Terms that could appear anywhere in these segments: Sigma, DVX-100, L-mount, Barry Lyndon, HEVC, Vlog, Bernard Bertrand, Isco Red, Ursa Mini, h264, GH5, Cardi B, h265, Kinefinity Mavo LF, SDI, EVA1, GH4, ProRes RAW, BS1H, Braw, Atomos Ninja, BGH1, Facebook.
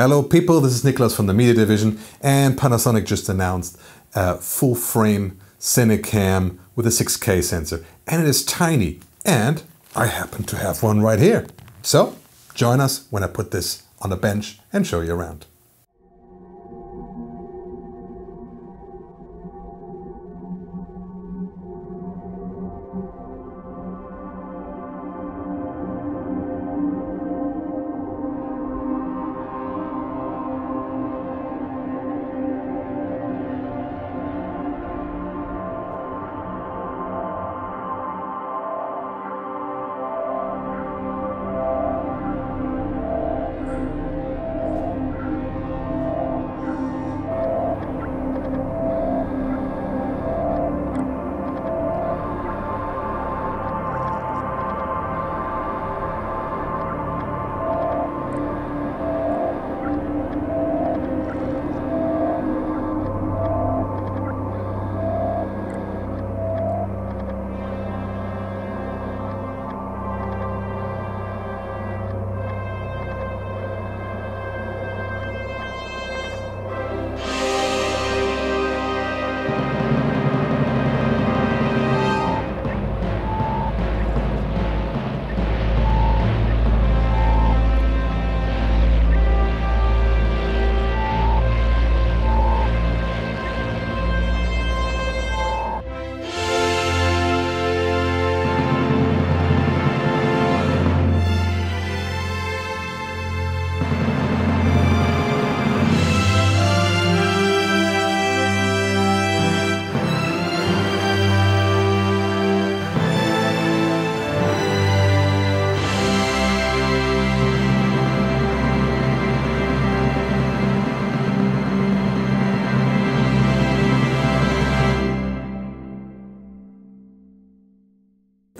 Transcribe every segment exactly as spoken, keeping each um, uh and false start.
Hello people, this is Niklas from the media division, and Panasonic just announced a full frame Cinecam with a six K sensor, and it is tiny, and I happen to have one right here. So join us when I put this on the bench and show you around.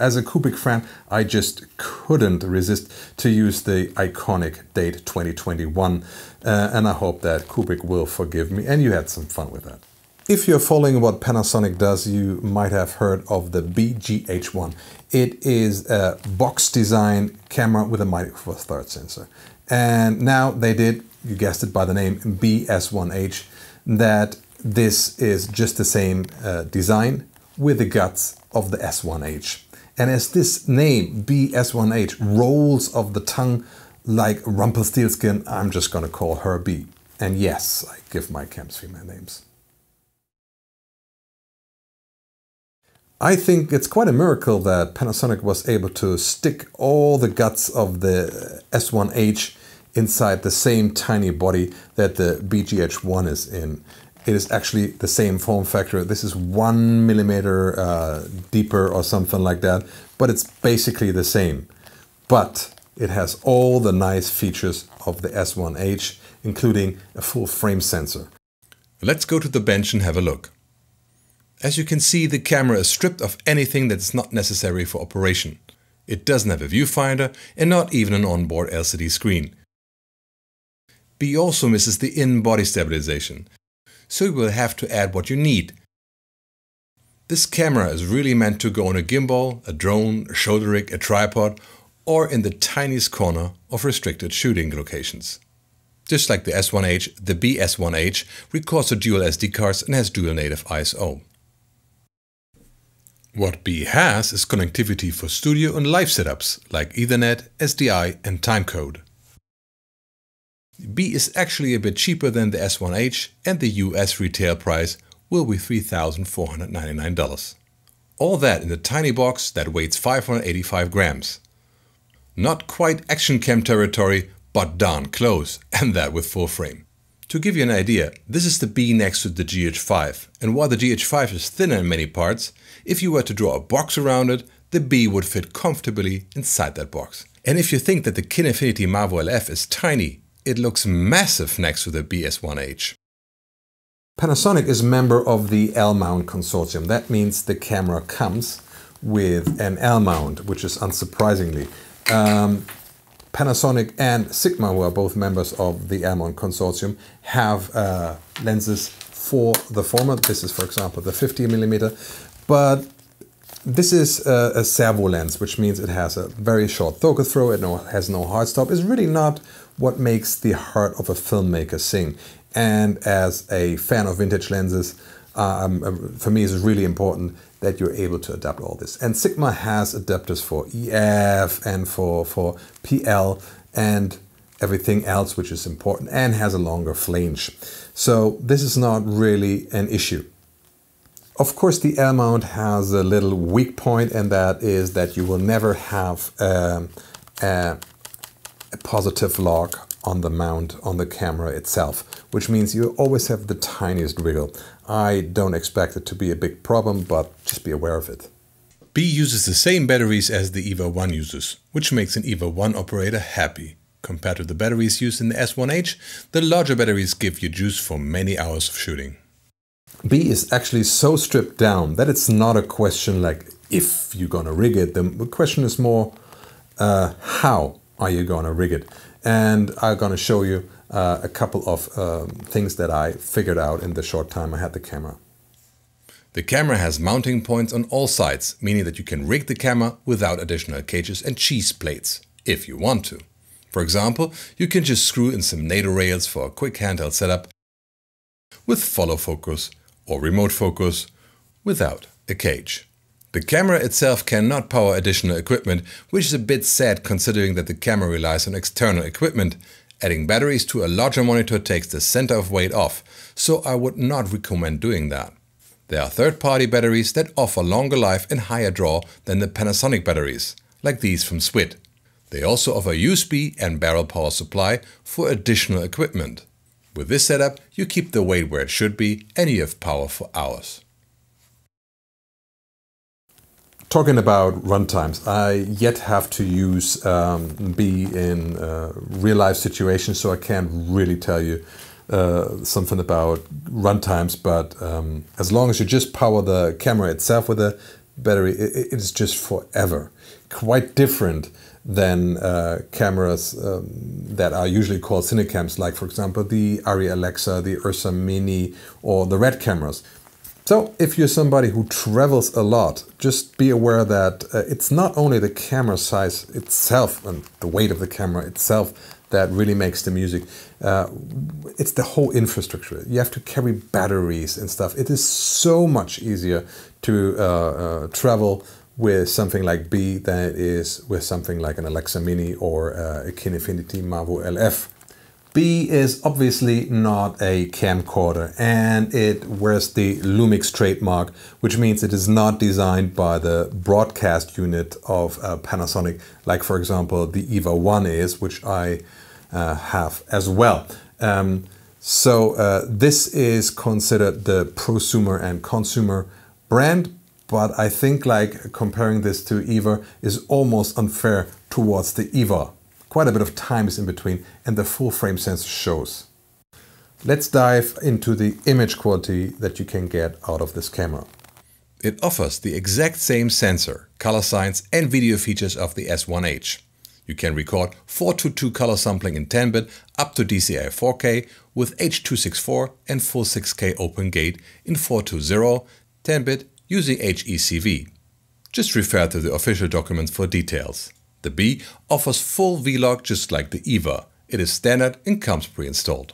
As a Cubic fan, I just couldn't resist to use the iconic date twenty twenty-one, uh, and I hope that Cubic will forgive me and you had some fun with that. If you're following what Panasonic does, you might have heard of the B G H one. It is a box design camera with a micro four thirds sensor. And now they did, you guessed it by the name, B S one H, that this is just the same uh, design with the guts of the S one H. And as this name, B S one H, rolls off the tongue like Rumpelstiltskin, I'm just gonna call her B. And yes, I give my cams female names. I think it's quite a miracle that Panasonic was able to stick all the guts of the S one H inside the same tiny body that the B G H one is in. It is actually the same form factor. This is one millimeter uh, deeper or something like that, but it's basically the same. But it has all the nice features of the S one H, including a full frame sensor. Let's go to the bench and have a look. As you can see, the camera is stripped of anything that's not necessary for operation. It doesn't have a viewfinder and not even an onboard L C D screen. B also misses the in-body stabilization, so you will have to add what you need. This camera is really meant to go on a gimbal, a drone, a shoulder rig, a tripod, or in the tiniest corner of restricted shooting locations. Just like the S one H, the B S one H records a dual S D cards and has dual native I S O. What B has is connectivity for studio and live setups like Ethernet, S D I and timecode. B is actually a bit cheaper than the S one H, and the U S retail price will be three thousand four hundred ninety-nine dollars. All that in a tiny box that weighs five hundred eighty-five grams. Not quite action cam territory, but darn close, and that with full frame. To give you an idea, this is the B next to the G H five, and while the G H five is thinner in many parts, if you were to draw a box around it, the B would fit comfortably inside that box. And if you think that the Kinefinity Mavo L F is tiny, it looks massive next to the B S one H. Panasonic is a member of the L-mount consortium. That means the camera comes with an L-mount, which is unsurprisingly. Um, Panasonic and Sigma, who are both members of the L-mount consortium, have uh, lenses for the former. This is, for example, the fifty millimeter, but this is a, a servo lens, which means it has a very short focus throw. It no, has no hard stop. It's really not what makes the heart of a filmmaker sing. And as a fan of vintage lenses, um, for me it's really important that you're able to adapt all this. And Sigma has adapters for E F and for, for P L and everything else which is important, and has a longer flange. So this is not really an issue. Of course, the L-mount has a little weak point, and that is that you will never have um, a, a positive lock on the mount, on the camera itself, which means you always have the tiniest wiggle. I don't expect it to be a big problem, but just be aware of it. B uses the same batteries as the E V A one uses, which makes an E V A one operator happy. Compared to the batteries used in the S one H, the larger batteries give you juice for many hours of shooting. B is actually so stripped down that it's not a question like if you're gonna rig it. The question is more uh, how are you gonna rig it? And I'm gonna show you uh, a couple of uh, things that I figured out in the short time I had the camera. The camera has mounting points on all sides, meaning that you can rig the camera without additional cages and cheese plates, if you want to. For example, you can just screw in some NATO rails for a quick handheld setup with follow focus or remote focus without a cage. The camera itself cannot power additional equipment, which is a bit sad considering that the camera relies on external equipment. Adding batteries to a larger monitor takes the center of weight off, so I would not recommend doing that. There are third-party batteries that offer longer life and higher draw than the Panasonic batteries, like these from SWIT. They also offer U S B and barrel power supply for additional equipment. With this setup, you keep the weight where it should be and you have power for hours. Talking about runtimes, I yet have to use um, B in uh, real-life situations, so I can't really tell you uh, something about runtimes, but um, as long as you just power the camera itself with a battery, it is just forever. Quite different than uh, cameras um, that are usually called cinecams, like for example the Arri Alexa, the Ursa Mini, or the RED cameras. So if you're somebody who travels a lot, just be aware that uh, it's not only the camera size itself and the weight of the camera itself that really makes the music. Uh, it's the whole infrastructure. You have to carry batteries and stuff. It is so much easier to uh, uh, travel with something like B than it is with something like an Alexa Mini or uh, a Kinefinity Mavo L F. B is obviously not a camcorder, and it wears the Lumix trademark, which means it is not designed by the broadcast unit of uh, Panasonic, like for example the E V A one is, which I uh, have as well. Um, so uh, this is considered the prosumer and consumer brand. But I think like comparing this to E V A is almost unfair towards the E V A. Quite a bit of time is in between, and the full frame sensor shows. Let's dive into the image quality that you can get out of this camera. It offers the exact same sensor, color science and video features of the S one H. You can record four to two color sampling in ten bit up to D C I four K with H two sixty-four and full six K open gate in four twenty, ten bit, using H E V C. Just refer to the official documents for details. The B offers full Vlog just like the E V A. It is standard and comes pre-installed.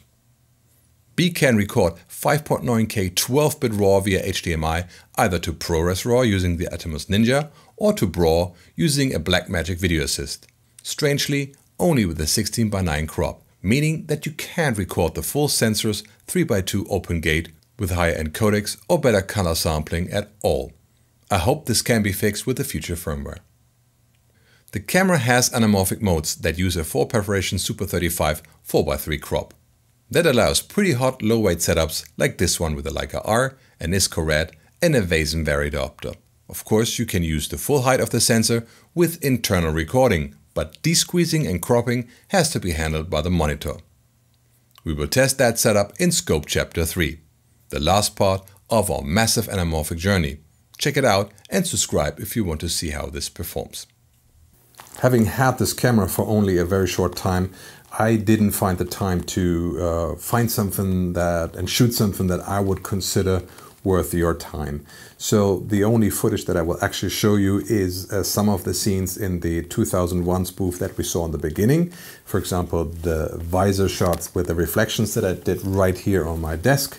B can record five point nine K twelve bit RAW via H D M I either to ProRes RAW using the Atomos Ninja or to Braw using a Blackmagic Video Assist. Strangely, only with a sixteen by nine crop, meaning that you can't record the full sensor's three by two open gate with higher-end codecs or better color sampling at all. I hope this can be fixed with the future firmware. The camera has anamorphic modes that use a four perforation Super thirty-five four by three crop. That allows pretty hot low-weight setups like this one with a Leica R, an Isco Red and a Vazen VariDopter. Of course, you can use the full height of the sensor with internal recording, but desqueezing and cropping has to be handled by the monitor. We will test that setup in Scope Chapter three. The last part of our massive anamorphic journey. Check it out and subscribe if you want to see how this performs. Having had this camera for only a very short time, I didn't find the time to uh, find something that and shoot something that I would consider worth your time. So the only footage that I will actually show you is uh, some of the scenes in the two thousand one spoof that we saw in the beginning. For example, the visor shots with the reflections that I did right here on my desk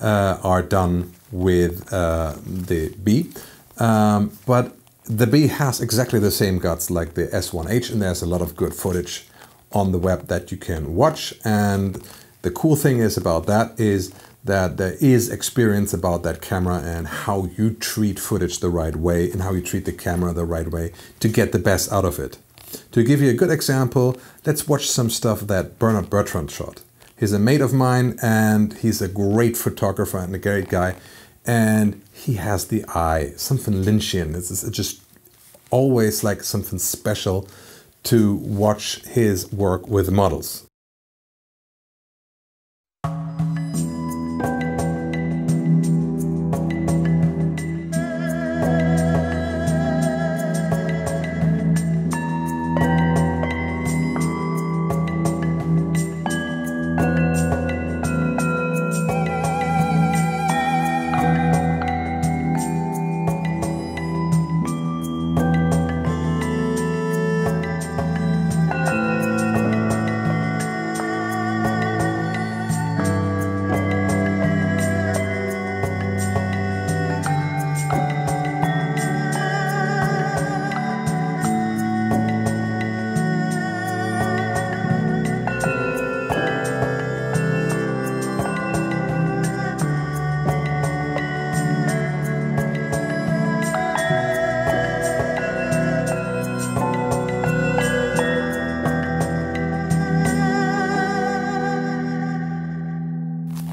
uh, are done with uh, the B. Um, but the B has exactly the same guts like the S one H, and there's a lot of good footage on the web that you can watch. And the cool thing is about that is that there is experience about that camera and how you treat footage the right way and how you treat the camera the right way to get the best out of it. To give you a good example, let's watch some stuff that Bernard Bertrand shot. He's a mate of mine and he's a great photographer and a great guy. And he has the eye, something Lynchian. It's just always like something special to watch his work with models.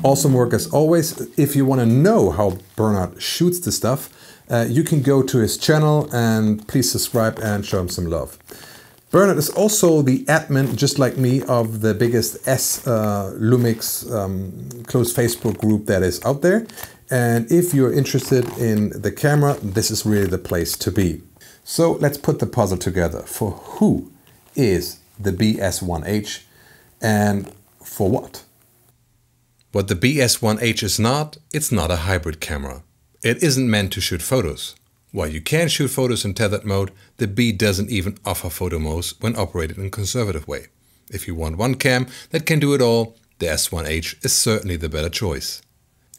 Awesome work as always. If you want to know how Bernard shoots the stuff, uh, you can go to his channel and please subscribe and show him some love. Bernard is also the admin, just like me, of the biggest S uh, Lumix um, closed Facebook group that is out there. And if you're interested in the camera, this is really the place to be. So let's put the puzzle together. For who is the B S one H and for what? What the B S one H is not, it's not a hybrid camera. It isn't meant to shoot photos. While you can shoot photos in tethered mode, the B doesn't even offer photo modes when operated in a conservative way. If you want one cam that can do it all, the S one H is certainly the better choice.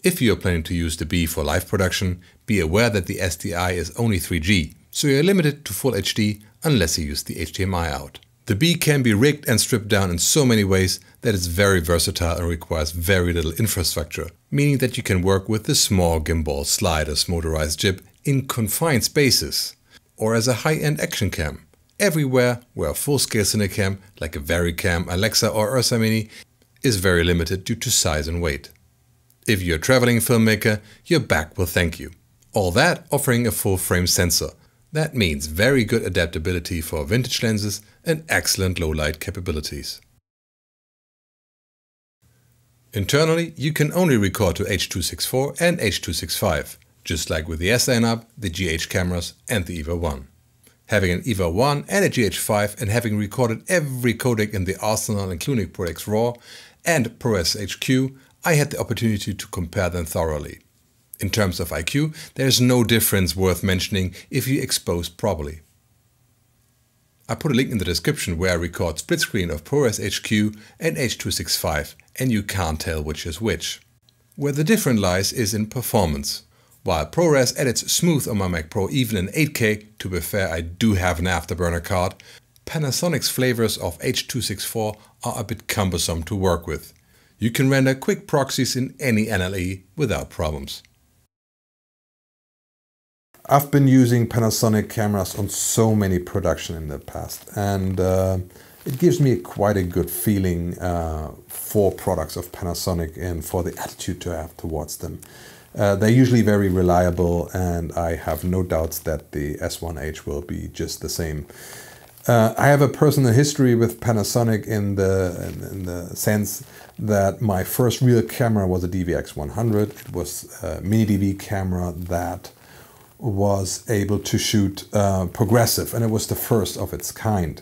If you are planning to use the B for live production, be aware that the S D I is only three G, so you are limited to full H D unless you use the H D M I out. The B can be rigged and stripped down in so many ways that it's very versatile and requires very little infrastructure, meaning that you can work with the small gimbal, sliders, motorized jib in confined spaces, or as a high-end action cam, everywhere where a full-scale cinecam like a Varicam, Alexa or Ursa Mini is very limited due to size and weight. If you're a traveling filmmaker, your back will thank you. All that offering a full-frame sensor. That means very good adaptability for vintage lenses and excellent low-light capabilities. Internally, you can only record to H two sixty-four and H two sixty-five, just like with the S lineup, the G H cameras and the E V A one. Having an E V A one and a G H five and having recorded every codec in the arsenal including ProRes RAW and ProRes H Q, I had the opportunity to compare them thoroughly. In terms of I Q, there is no difference worth mentioning if you expose properly. I put a link in the description where I record split screen of ProRes H Q and H two sixty-five and you can't tell which is which. Where the difference lies is in performance. While ProRes edits smooth on my Mac Pro even in eight K, to be fair I do have an afterburner card, Panasonic's flavors of H two sixty-four are a bit cumbersome to work with. You can render quick proxies in any N L E without problems. I've been using Panasonic cameras on so many production in the past, and uh, it gives me quite a good feeling uh, for products of Panasonic and for the attitude to have towards them. Uh, they're usually very reliable, and I have no doubts that the S one H will be just the same. Uh, I have a personal history with Panasonic in the, in, in the sense that my first real camera was a D V X one hundred. It was a mini D V camera that was able to shoot uh, progressive, and it was the first of its kind.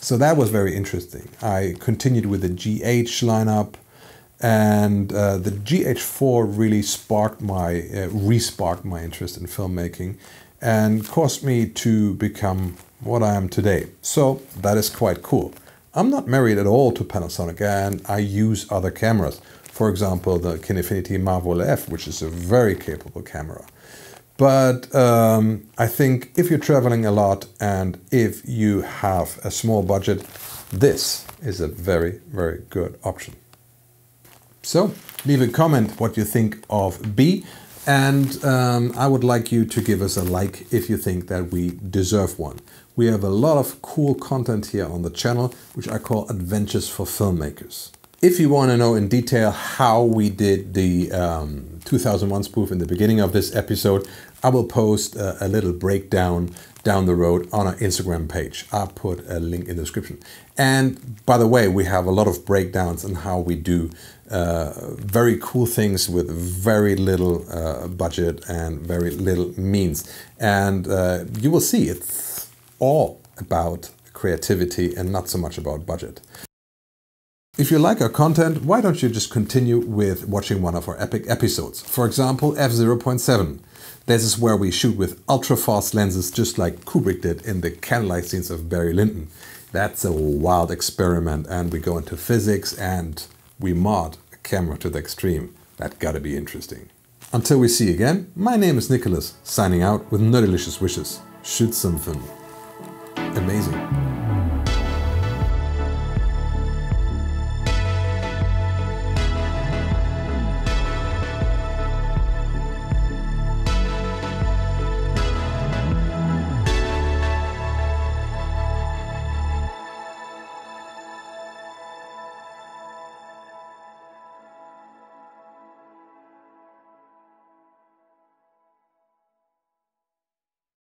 So that was very interesting. I continued with the G H lineup And uh, the G H four really sparked my, uh, re-sparked my interest in filmmaking and caused me to become what I am today. So that is quite cool. I'm not married at all to Panasonic, and I use other cameras. For example, the Kinefinity Mavo L F, which is a very capable camera. But um, I think if you're traveling a lot and if you have a small budget, this is a very, very good option. So leave a comment what you think of B, and um, I would like you to give us a like if you think that we deserve one. We have a lot of cool content here on the channel, which I call Adventures for Filmmakers. If you want to know in detail how we did the um, two thousand one spoof in the beginning of this episode, I will post a, a little breakdown down the road on our Instagram page. I'll put a link in the description. And by the way, we have a lot of breakdowns on how we do uh, very cool things with very little uh, budget and very little means. And uh, you will see it's all about creativity and not so much about budget. If you like our content, why don't you just continue with watching one of our epic episodes? For example, F zero point seven. This is where we shoot with ultra-fast lenses, just like Kubrick did in the candlelight scenes of Barry Lyndon. That's a wild experiment, and we go into physics and we mod a camera to the extreme. That gotta be interesting. Until we see again, my name is Niklas, signing out with Nerdylicious wishes. Shoot something amazing.